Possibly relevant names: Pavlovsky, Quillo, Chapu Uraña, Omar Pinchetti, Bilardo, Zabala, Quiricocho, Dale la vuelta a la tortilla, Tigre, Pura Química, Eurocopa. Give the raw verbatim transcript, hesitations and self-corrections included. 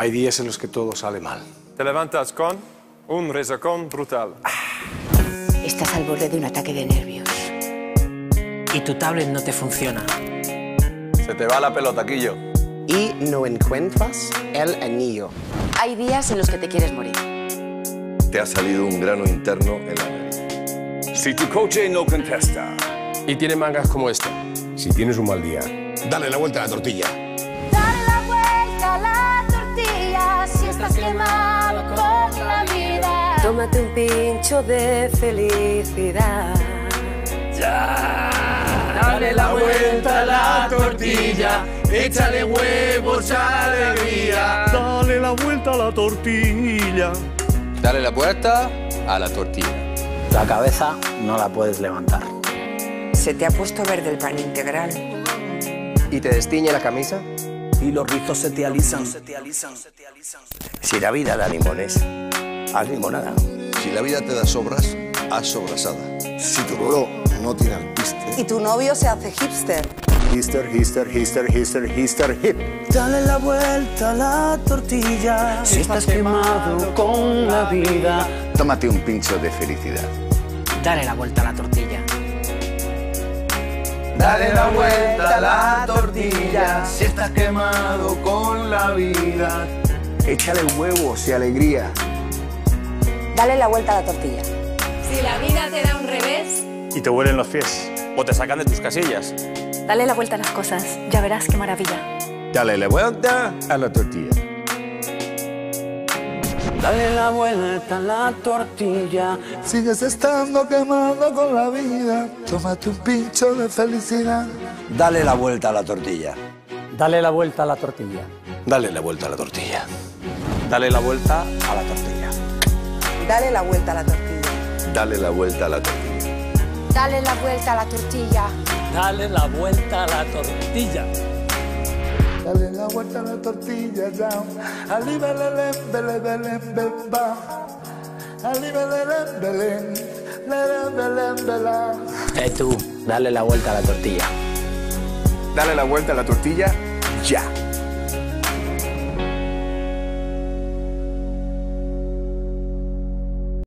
Hay días en los que todo sale mal. Te levantas con un resacón brutal. Estás al borde de un ataque de nervios. Y tu tablet no te funciona. Se te va la pelota, Quillo. Y no encuentras el anillo. Hay días en los que te quieres morir. Te ha salido un grano interno en la nariz. Si tu coche no contesta y tiene mangas como esta. Si tienes un mal día, dale la vuelta a la tortilla. Dale la vuelta a la tortilla si estás quemado por la vida. Tómate un pincho de felicidad. Ya. Dale la vuelta a la tortilla, échale huevos a alegría. Dale la vuelta a la tortilla. Dale la vuelta a la tortilla. La cabeza no la puedes levantar. Se te ha puesto verde el pan integral. ¿Y te destiñe la camisa? Y los rizos se te alisan. Se te alisan, se te alisan. Si la vida da limones, haz limonada. Si la vida te da sobras, haz sobrasada. Si tu bro no tiene alpiste. Y tu novio se hace hipster. Hipster, hipster, hipster, hipster, hipster, hip. Dale la vuelta a la tortilla. Si estás quemado con la vida, tómate un pincho de felicidad. Dale la vuelta a la tortilla. Dale la vuelta a la tortilla. Si estás quemado con la vida, échale huevos y alegría. Dale la vuelta a la tortilla. Si la vida te da un revés y te huelen los pies o te sacan de tus casillas, dale la vuelta a las cosas, ya verás qué maravilla. Dale la vuelta a la tortilla. Dale la vuelta a la tortilla. Sigues estando quemado con la vida, tómate un pincho de felicidad. Dale la vuelta a la tortilla. Dale la vuelta a la tortilla. Dale la vuelta a la tortilla. Dale la vuelta a la tortilla. Dale la vuelta a la tortilla. Dale la vuelta a la tortilla. Dale la vuelta a la tortilla. Dale la vuelta a la tortilla. Dale la vuelta a la tortilla. Ali belelem, belelem, belba. Ali belelem, belelem, belelem, belá. Eh tú, dale la vuelta a la tortilla. Dale la vuelta a la tortilla ya.